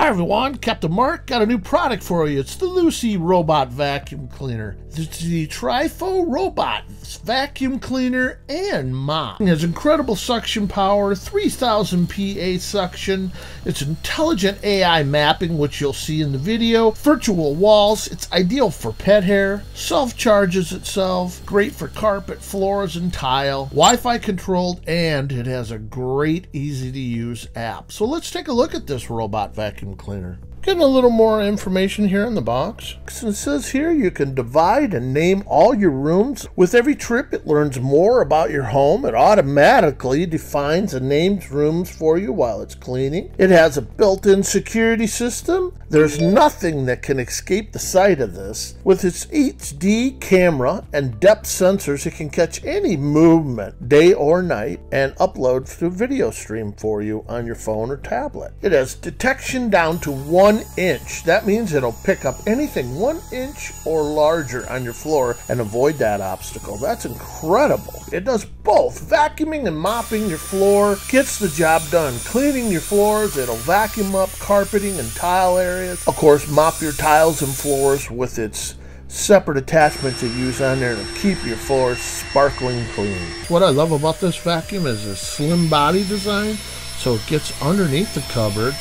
Hi everyone, Captain Mark got a new product for you. It's the Lucy Robot Vacuum Cleaner. It's the Trifo Robot Vacuum Cleaner and Mop. It has incredible suction power, 3000 PA suction. It's intelligent AI mapping, which you'll see in the video. Virtual walls, it's ideal for pet hair. Self-charges itself, great for carpet, floors, and tile. Wi-Fi controlled, and it has a great easy-to-use app. So let's take a look at this robot vacuum cleaner. Getting a little more information here in the box. It says here you can divide and name all your rooms. With every trip, it learns more about your home. It automatically defines and names rooms for you while it's cleaning. It has a built-in security system. There's nothing that can escape the sight of this. With its HD camera and depth sensors, it can catch any movement, day or night, and upload to video stream for you on your phone or tablet. It has detection down to 1 inch. That means it'll pick up anything 1 inch or larger on your floor and avoid that obstacle. That's incredible. It does both vacuuming and mopping your floor, gets the job done. Cleaning your floors, it'll vacuum up carpeting and tile areas. Of course, mop your tiles and floors with its separate attachments you use on there to keep your floors sparkling clean. What I love about this vacuum is its slim body design, so it gets underneath the cupboards.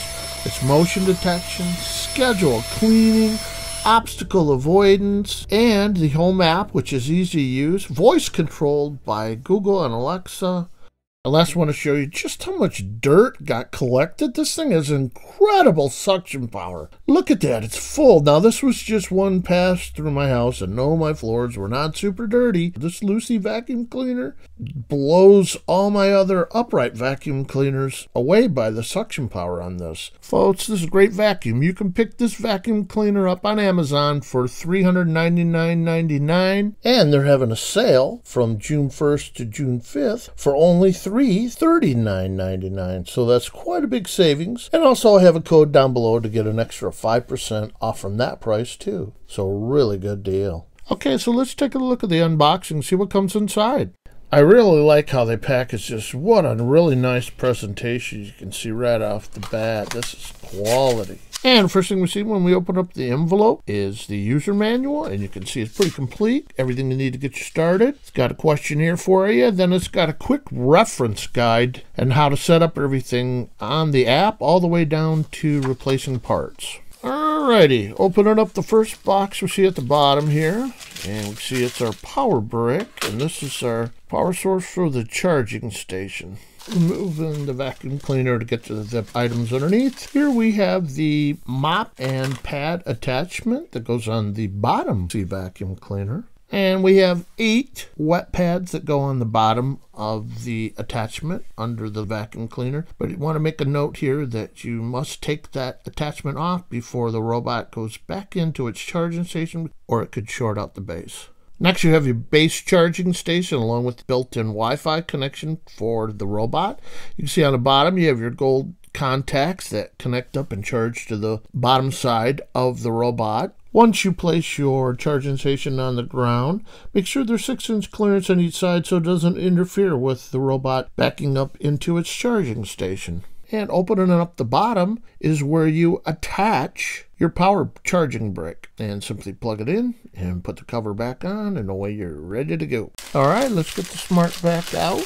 It's motion detection, schedule cleaning, obstacle avoidance, and the home app, which is easy to use, voice controlled by Google and Alexa. I last want to show you just how much dirt got collected. This thing has incredible suction power. Look at that, it's full. Now this was just one pass through my house, and no, my floors were not super dirty. This Lucy vacuum cleaner blows all my other upright vacuum cleaners away by the suction power on this. Folks, this is a great vacuum. You can pick this vacuum cleaner up on Amazon for $399.99, and they're having a sale from June 1st to June 5th for only $39.99, so that's quite a big savings. And also I have a code down below to get an extra 5% off from that price too, so really good deal. Okay, so let's take a look at the unboxing and see what comes inside. I really like how they package this. What a really nice presentation. You can see right off the bat, this is quality. And first thing we see when we open up the envelope is the user manual, and you can see it's pretty complete. Everything you need to get you started. It's got a questionnaire for you. Then it's got a quick reference guide and how to set up everything on the app all the way down to replacing parts. Alrighty, opening up the first box we see at the bottom here, and we see it's our power brick, and this is our power source for the charging station. Moving the vacuum cleaner to get to the items underneath. Here we have the mop and pad attachment that goes on the bottom of the vacuum cleaner. And we have 8 wet pads that go on the bottom of the attachment under the vacuum cleaner. But you want to make a note here that you must take that attachment off before the robot goes back into its charging station, or it could short out the base. Next, you have your base charging station along with the built-in Wi-Fi connection for the robot. You can see on the bottom you have your gold contacts that connect up and charge to the bottom side of the robot. Once you place your charging station on the ground, make sure there's 6-inch clearance on each side so it doesn't interfere with the robot backing up into its charging station. And opening up the bottom is where you attach your power charging brick, and simply plug it in and put the cover back on, and away you're ready to go. All right, let's get the smart back out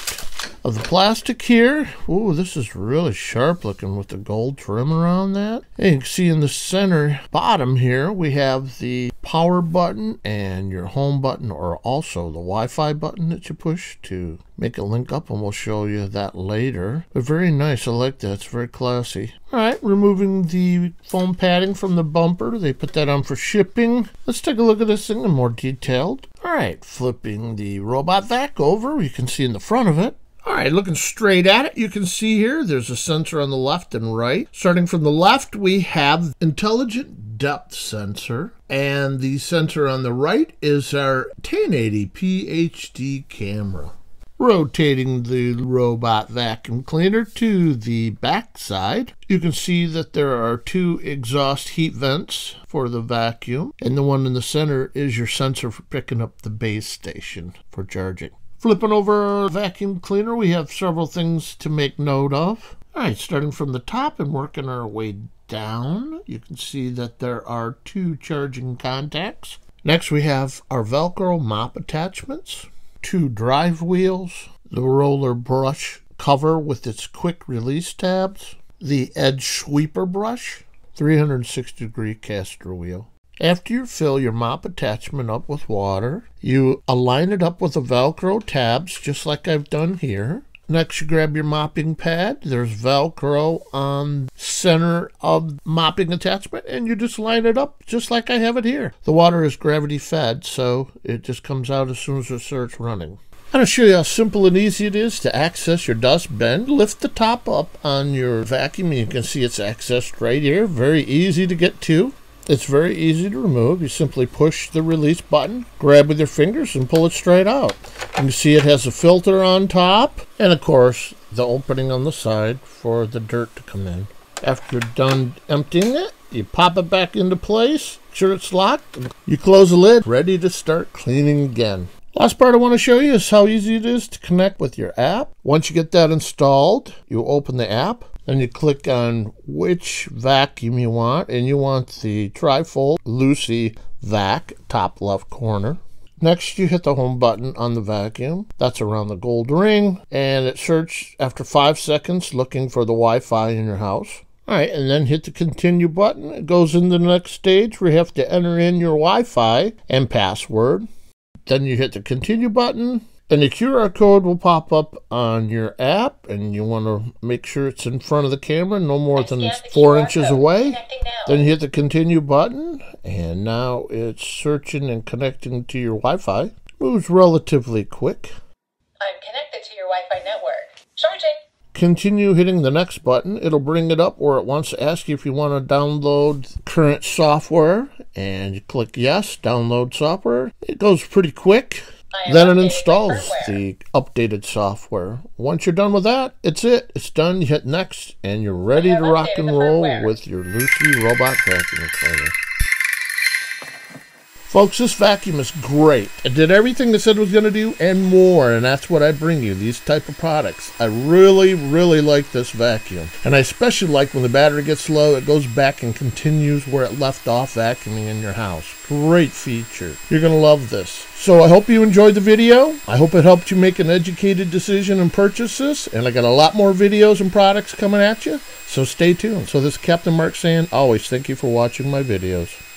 of the plastic here. Ooh, this is really sharp looking with the gold trim around that. And you can see in the center bottom here, we have the power button and your home button, or also the Wi-Fi button that you push to make a link up, and we'll show you that later. But very nice, I like that, it's very classy. All right, removing the foam padding from the bumper. They put that on for shipping. Let's take a look at this thing in more detailed. All right, flipping the robot vac over, you can see in the front of it. All right, looking straight at it, you can see here there's a sensor on the left and right. Starting from the left, we have intelligent depth sensor, and the sensor on the right is our 1080p HD camera. Rotating the robot vacuum cleaner to the back side, you can see that there are 2 exhaust heat vents for the vacuum, and the one in the center is your sensor for picking up the base station for charging. Flipping over vacuum cleaner, we have several things to make note of. All right, starting from the top and working our way down, you can see that there are two charging contacts. Next we have our Velcro mop attachments, two drive wheels, the roller brush cover with its quick release tabs, the edge sweeper brush, 360-degree caster wheel. After you fill your mop attachment up with water, you align it up with the Velcro tabs, just like I've done here. Next, you grab your mopping pad. There's Velcro on center of mopping attachment, and you just line it up just like I have it here. The water is gravity fed, so it just comes out as soon as it starts running. I'm going to show you how simple and easy it is to access your dust bin. Lift the top up on your vacuum, and you can see it's accessed right here. Very easy to get to. It's very easy to remove. You simply push the release button, grab with your fingers, and pull it straight out. You can see it has a filter on top, and of course, the opening on the side for the dirt to come in. After you're done emptying it, you pop it back into place, make sure it's locked, and you close the lid, ready to start cleaning again. Last part I want to show you is how easy it is to connect with your app. Once you get that installed, you open the app, and you click on which vacuum you want, and you want the Trifo Lucy Vac, top left corner. Next, you hit the home button on the vacuum. That's around the gold ring, and it searches after 5 seconds looking for the Wi-Fi in your house. All right, and then hit the continue button. It goes into the next stage where you have to enter in your Wi-Fi and password. Then you hit the continue button, and the QR code will pop up on your app, and you want to make sure it's in front of the camera, no more than 4 inches away. Then you hit the continue button, and now it's searching and connecting to your Wi-Fi. Moves relatively quick. I'm connected to your Wi-Fi network. Charging. Continue hitting the next button. It'll bring it up where it wants to ask you if you want to download current software, and you click yes, download software. It goes pretty quick. Then it installs the updated software. Once you're done with that, it's it. It's done. You hit next, and you're ready to rock and roll with your Lucy Robot Vacuum Cleaner. Folks, this vacuum is great. It did everything it said it was going to do and more, and that's what I bring you, these type of products. I really, really like this vacuum. And I especially like when the battery gets low, it goes back and continues where it left off vacuuming in your house. Great feature. You're going to love this. So I hope you enjoyed the video. I hope it helped you make an educated decision and purchase this. And I got a lot more videos and products coming at you, so stay tuned. So this is Captain Mark saying, always thank you for watching my videos.